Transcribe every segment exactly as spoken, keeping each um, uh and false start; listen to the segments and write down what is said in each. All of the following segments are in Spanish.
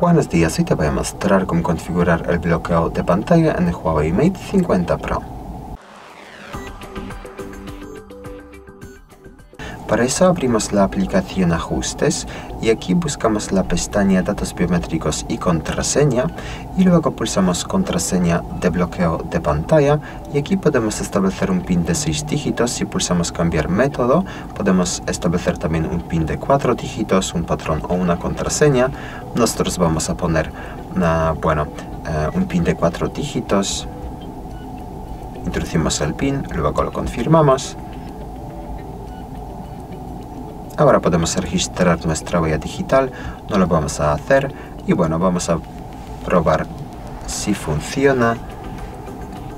Buenos días, hoy te voy a mostrar cómo configurar el bloqueo de pantalla en el Huawei Mate cincuenta Pro. Para eso abrimos la aplicación Ajustes y aquí buscamos la pestaña Datos biométricos y Contraseña y luego pulsamos Contraseña de bloqueo de pantalla y aquí podemos establecer un PIN de seis dígitos. Si pulsamos Cambiar método podemos establecer también un PIN de cuatro dígitos, un patrón o una contraseña. Nosotros vamos a poner una, bueno, eh, un PIN de cuatro dígitos, introducimos el PIN, luego lo confirmamos. Ahora podemos registrar nuestra huella digital, no lo vamos a hacer y bueno, vamos a probar si funciona.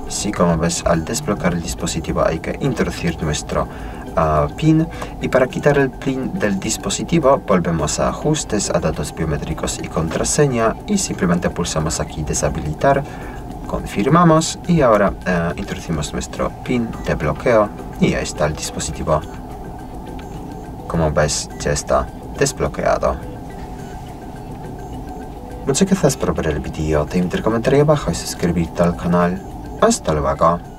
Si, como ves, al desbloquear el dispositivo hay que introducir nuestro uh, PIN y para quitar el PIN del dispositivo volvemos a Ajustes, a Datos biométricos y Contraseña y simplemente pulsamos aquí Deshabilitar, confirmamos y ahora uh, introducimos nuestro PIN de bloqueo y ya está el dispositivo. Como ves, ya está desbloqueado. Muchas gracias por ver el vídeo. Te invito a comentar abajo y suscribirte al canal. Hasta luego.